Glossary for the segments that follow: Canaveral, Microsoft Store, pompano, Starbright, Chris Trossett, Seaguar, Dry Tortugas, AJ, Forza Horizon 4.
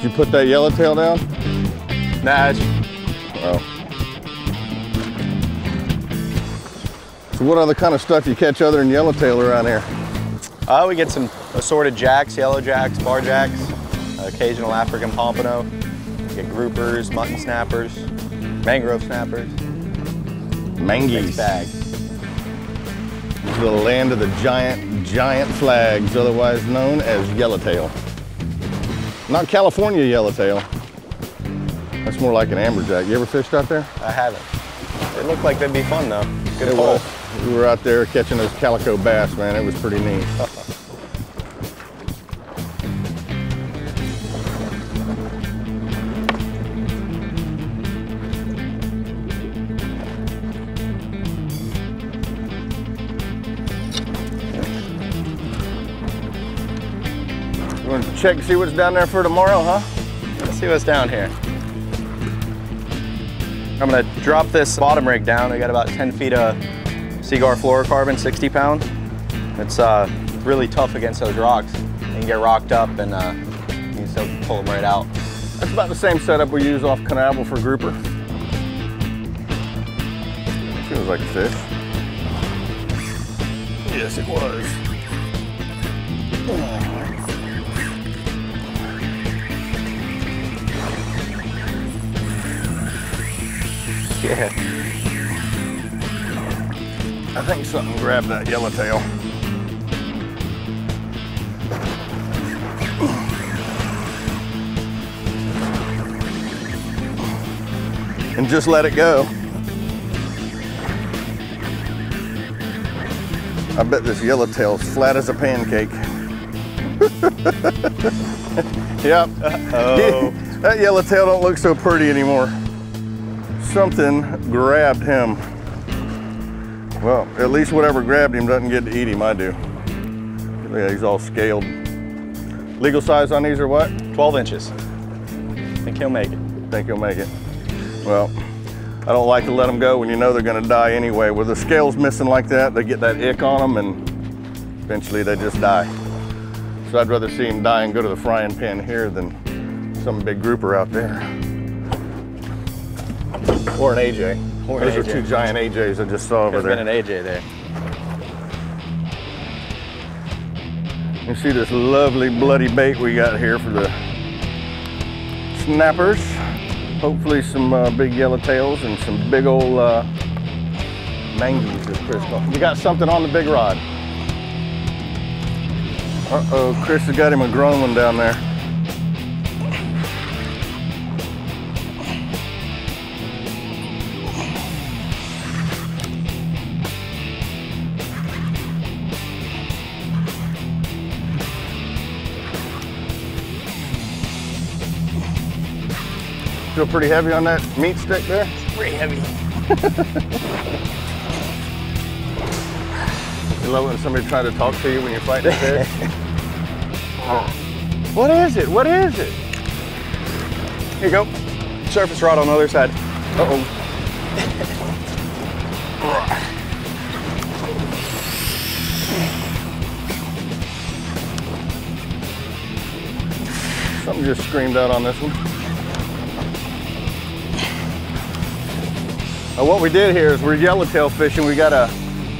Did you put that yellowtail down? Nah. Oh. So what other kind of stuff you catch other than yellowtail around here? We get some assorted jacks, yellow jacks, bar jacks, occasional African pompano. We get groupers, mutton snappers, mangrove snappers. Mangies. Bag. This is the land of the giant, giant flags, otherwise known as yellowtail. Not California yellowtail. That's more like an amberjack. You ever fished out there? I haven't. It looked like that'd be fun though. Good pull. We were out there catching those calico bass, man. It was pretty neat. You want to check and see what's down there for tomorrow, huh? Let's see what's down here. I'm gonna drop this bottom rig down. We got about 10 feet of Seaguar fluorocarbon, 60 pound. It's really tough against those rocks. You can get rocked up and you can still pull them right out. That's about the same setup we use off Canaveral for grouper. Feels like a fish. Yes, it was. Yeah. I think something grabbed that yellowtail. And just let it go. I bet this yellowtail's flat as a pancake. Yep. Uh-oh. That yellowtail don't look so pretty anymore. Something grabbed him. Well, at least whatever grabbed him doesn't get to eat him, I do. Yeah, he's all scaled. Legal size on these are what? 12 inches. Think he'll make it. Think he'll make it. Well, I don't like to let them go when you know they're gonna die anyway. With the scales missing like that, they get that ick on them and eventually they just die. So I'd rather see him die and go to the frying pan here than some big grouper out there. Or an AJ. Those are two giant AJs I just saw over there. There's been an AJ there. You see this lovely bloody bait we got here for the snappers. Hopefully some big yellowtails and some big old mangies with Chris. We got something on the big rod. Uh-oh, Chris has got him a grown one down there. Feel pretty heavy on that meat stick there? It's pretty heavy. You love when somebody tries to talk to you when you're fighting a fish? What is it? What is it? Here you go. Surface rod on the other side. Uh-oh. Something just screamed out on this one. What we did here is we're yellowtail fishing. We got a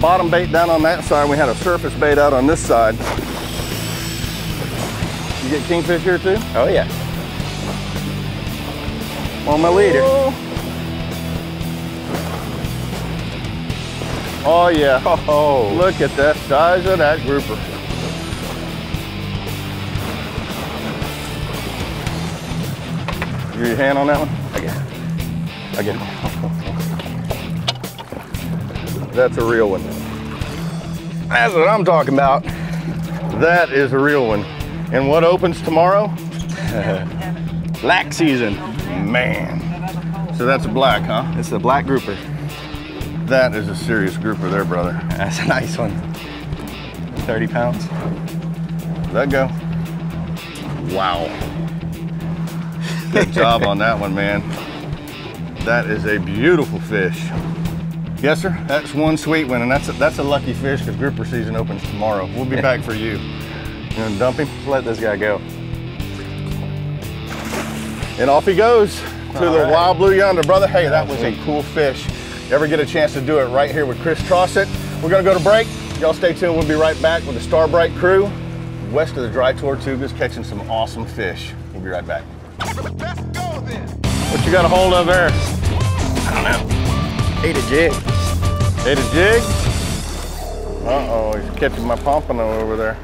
bottom bait down on that side. We had a surface bait out on this side. You get kingfish here too? Oh yeah. On my leader. Oh yeah. Oh, look at that size of that grouper. Give your hand on that one? I get it. That's a real one. That's what I'm talking about. That is a real one. And what opens tomorrow? Black season. Man. So that's a black, huh? It's a black grouper. That is a serious grouper there, brother. That's a nice one. 30 pounds. Let go. Wow. Good job on that one, man. That is a beautiful fish. Yes, sir. That's one sweet one, and that's a lucky fish because grouper season opens tomorrow. We'll be back for you. You want to dump him? Let this guy go. And off he goes to the wild blue yonder, brother. Hey, that was a cool fish. Ever get a chance to do it right here with Chris Trossett. We're gonna go to break. Y'all stay tuned, we'll be right back with the Starbright crew, west of the Dry Tortugas, catching some awesome fish. We'll be right back. Let's go then. What you got a hold of there? I don't know. Ate a jig. Ate a jig? Uh-oh, he's catching my pompano over there.